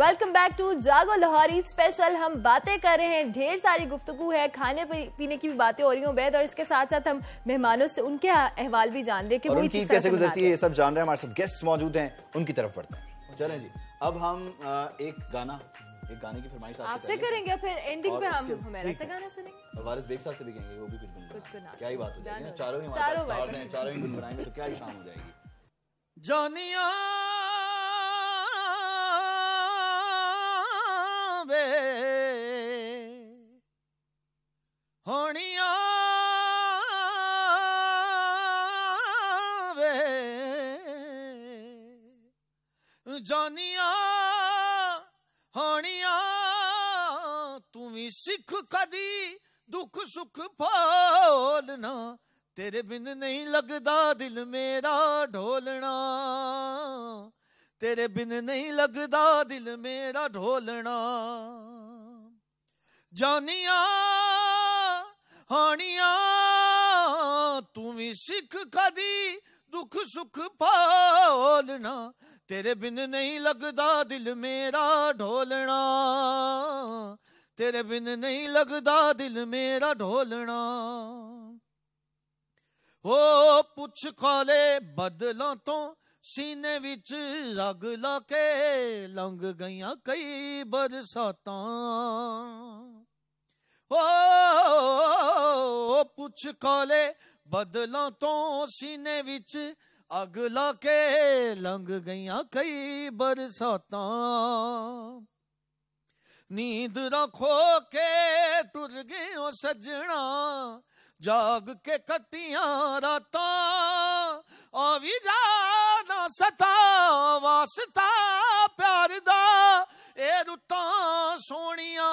Welcome back to जागो Lahori special. हम बातें कर रहे हैं, ढेर सारी गुफ्तगू है, खाने पीने की भी बातें हो रही हैं वैद, और इसके साथ साथ हम मेहमानों से उनके अहवाल भी जान रहे हैं कि वो किस तरह से गुजरती है, ये सब जान रहे हैं। हमारे साथ गेस्ट मौजूद हैं, उनकी तरफ बढ़ते हैं। चलें जी, अब हम एक गाने की फरमाइश आपसे करेंगे, फिर एंडिंग पे हम हमारा सा गाना सुनेंगे, वारिस बेग साहब से भी गाएंगे, वो भी कुछ गुनगुना। क्या ही बात हो जाएगी, चारों ही हमारे स्टार्स हैं, चारों ही गुनगुनाएंगे तो क्या ही शाम हो जाएगी। जानिया वे होनिया वे जानिया होनिया तू भी सिख कदी दुख सुख पालना तेरे बिन नहीं लगदा दिल मेरा ढोलना तेरे बिन नहीं लगदा दिल मेरा ढोलना जानिया हानिया तू भी सिख कदी दुख सुख पालना तेरे बिन नहीं लगदा दिल मेरा ढोलना तेरे बिन नहीं लगदा दिल मेरा ढोलना हो पुछ खाले बदलों तो सीने विच रग ला के लंघ गईयां कई बरसातां ओ पुछ खाले बदलों तो सीने विच अग ला के लंघ गईयां कई बरसातां नींद रखो के टुर गए ओ सजना जाग के कटिया राता आवी जाना सता वास्ता प्यार दा ए रुता सोनिया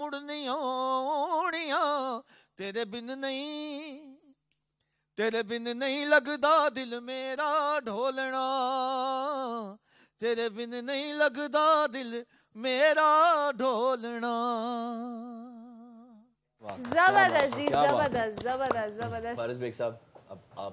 मुड़निया ओनिया तेरे बिन नहीं लगदा दिल मेरा ढोलना तेरे बिन नहीं लगदा दिल मेरा ढोलना। जबरदस्त जी, जबरदस्त जबरदस्त जबरदस्त। वारिस बेग साहब, अब आप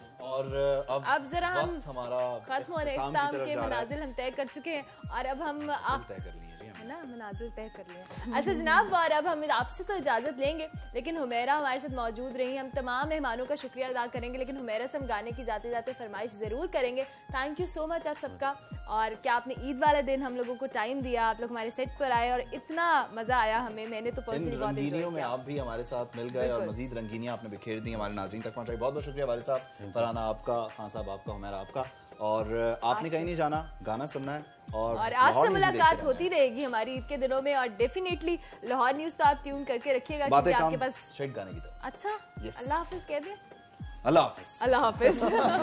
है। और अब जरा हम हमारा खत्म और इख्तिताम के मनाजिल हम तय कर चुके हैं और अब हम आप तय कर लिए है ना, मनाजिल तय कर लिए। अच्छा जनाब, और अब हम आपसे तो इजाजत लेंगे, लेकिन हुमैरा हमारे साथ मौजूद रही। हम तमाम मेहमानों का शुक्रिया अदा करेंगे, लेकिन हुमैरा से हम गाने की जाते जाते फरमाइश जरूर करेंगे। थैंक यू सो मच आप सबका, और क्या आपने ईद वाला दिन हम लोगों को टाइम दिया, आप लोग हमारे सेट पर आए और इतना मजा आया हमें। मैंने तो पर्सनली बहुत रंगीनियों में आप भी हमारे साथ मिल गए और मजीद रंगीनियां आपने बिखेर दी, हमारे नाज़रीन तक पहुंचाई। बहुत बहुत शुक्रिया वाले साहब, फरहाना आपका, खान साहब आपका, हुमैरा आपका। और आपने कहीं नहीं जाना, गाना सुनना है और आपसे मुलाकात होती रहेगी हमारी ईद के दिनों में। और डेफिनेटली लाहौर न्यूज तो आप ट्यून करके रखिएगा क्योंकि आपके पास शेख गाने की। अच्छा, अल्लाह हाफिज कह दे। अल्लाह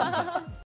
हाफिज।